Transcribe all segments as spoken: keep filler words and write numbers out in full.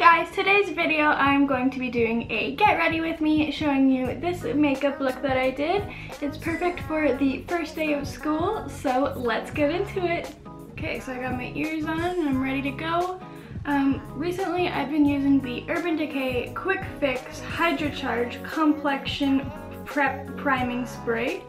Hey guys, today's video I'm going to be doing a get ready with me, showing you this makeup look that I did. It's perfect for the first day of school, so let's get into it. Okay, so I got my ears on and I'm ready to go. Um, recently I've been using the Urban Decay Quick Fix Hydro Charge Complexion Prep Priming Spray,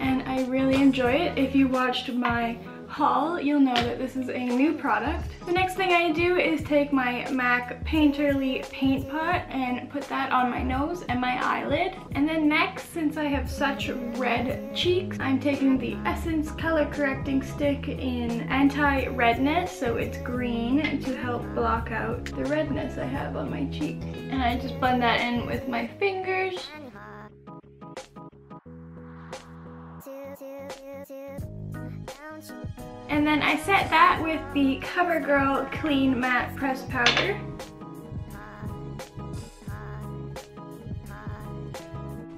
and I really enjoy it. If you watched my haul, you'll know that this is a new product. The next thing I do is take my MAC Painterly paint pot and put that on my nose and my eyelid. And then next, since I have such red cheeks, I'm taking the Essence color correcting stick in anti-redness, so it's green, to help block out the redness I have on my cheek. And I just blend that in with my fingers. And then I set that with the COVERGIRL Clean Matte Press Powder.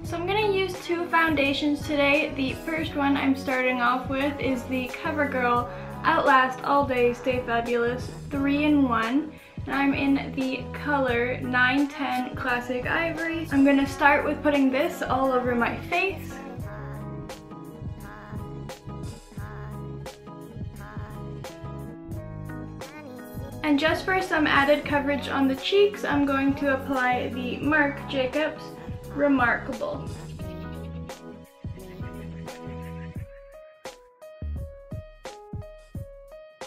So I'm going to use two foundations today. The first one I'm starting off with is the COVERGIRL Outlast All Day Stay Fabulous three in one. And I'm in the color nine ten Classic Ivory. I'm going to start with putting this all over my face. And just for some added coverage on the cheeks, I'm going to apply the Marc Jacobs Remarkable.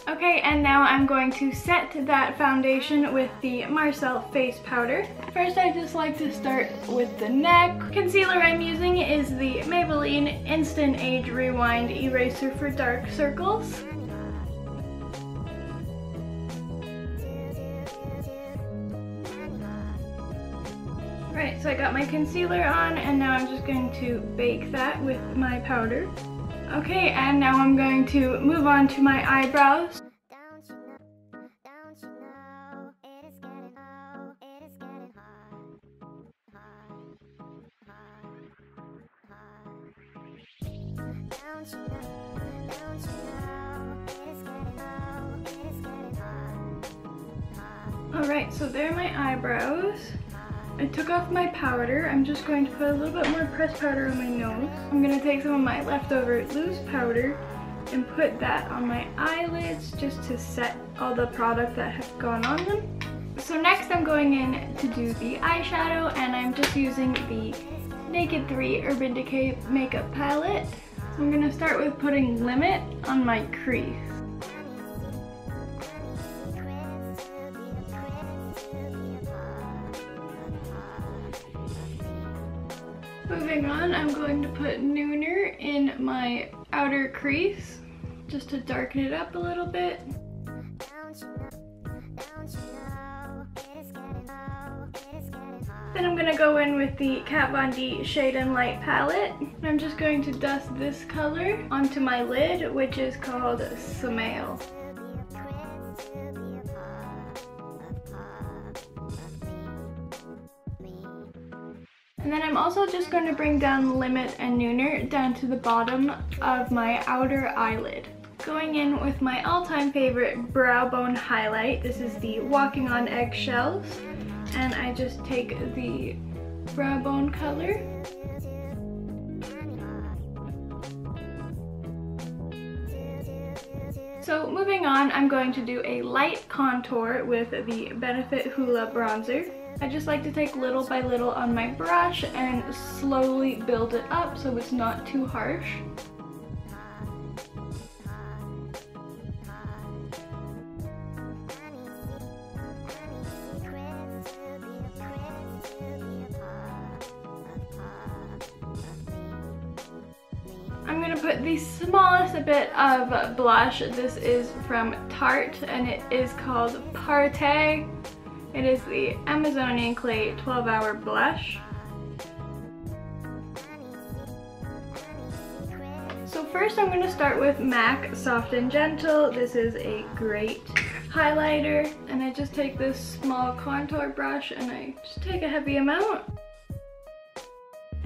Okay, and now I'm going to set that foundation with the Marcel face powder. First, I just like to start with the neck. Concealer I'm using is the Maybelline Instant Age Rewind Eraser for Dark Circles. Right, so I got my concealer on and now I'm just going to bake that with my powder. Okay, and now I'm going to move on to my eyebrows. Alright, so there are my eyebrows. I took off my powder. I'm just going to put a little bit more pressed powder on my nose. I'm going to take some of my leftover loose powder and put that on my eyelids just to set all the product that has gone on them. So next I'm going in to do the eyeshadow, and I'm just using the Naked three Urban Decay Makeup Palette. So I'm going to start with putting Limit on my crease. Moving on, I'm going to put Nooner in my outer crease just to darken it up a little bit. Then I'm going to go in with the Kat Von D Shade and Light palette. I'm just going to dust this color onto my lid, which is called Samael. And then I'm also just going to bring down Limit and Nooner down to the bottom of my outer eyelid. Going in with my all-time favorite brow bone highlight. This is the Walking on Eggshells. And I just take the brow bone color. So moving on, I'm going to do a light contour with the Benefit Hoola Bronzer. I just like to take little by little on my brush and slowly build it up so it's not too harsh. I'm going to put the smallest bit of blush. This is from Tarte and it is called Tarte. It is the Amazonian Clay twelve hour Blush. So first I'm going to start with MAC Soft and Gentle. This is a great highlighter. And I just take this small contour brush and I just take a heavy amount.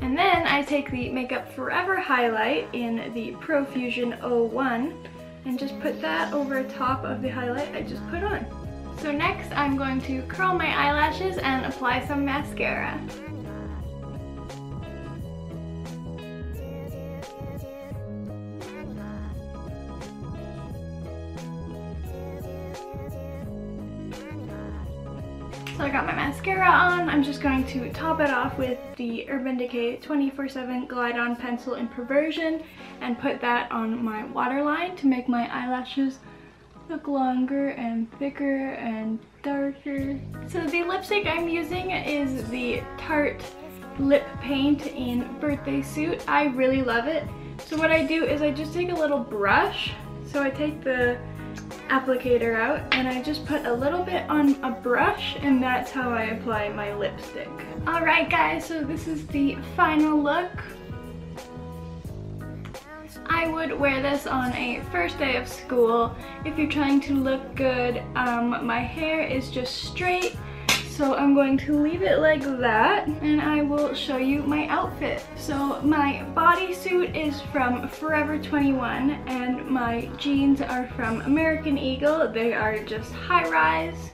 And then I take the Makeup Forever highlight in the Profusion oh one and just put that over top of the highlight I just put on. So next I'm going to curl my eyelashes and apply some mascara. So I got my mascara on. I'm just going to top it off with the Urban Decay twenty-four seven Glide On Pencil in Perversion and put that on my waterline to make my eyelashes look longer and thicker and darker. So the lipstick I'm using is the Tarte Lip Paint in Birthday Suit. I really love it. So what I do is I just take a little brush. So I take the applicator out and I just put a little bit on a brush, and that's how I apply my lipstick. Alright guys, so this is the final look. I would wear this on a first day of school if you're trying to look good. Um, my hair is just straight, so I'm going to leave it like that, and I will show you my outfit. So my bodysuit is from Forever twenty-one and my jeans are from American Eagle. They are just high rise.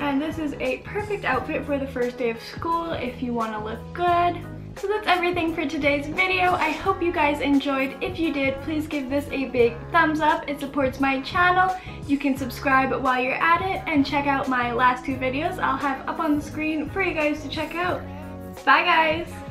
And this is a perfect outfit for the first day of school if you want to look good. So that's everything for today's video. I hope you guys enjoyed. If you did, please give this a big thumbs up. It supports my channel. You can subscribe while you're at it and check out my last two videos I'll have up on the screen for you guys to check out. Bye guys!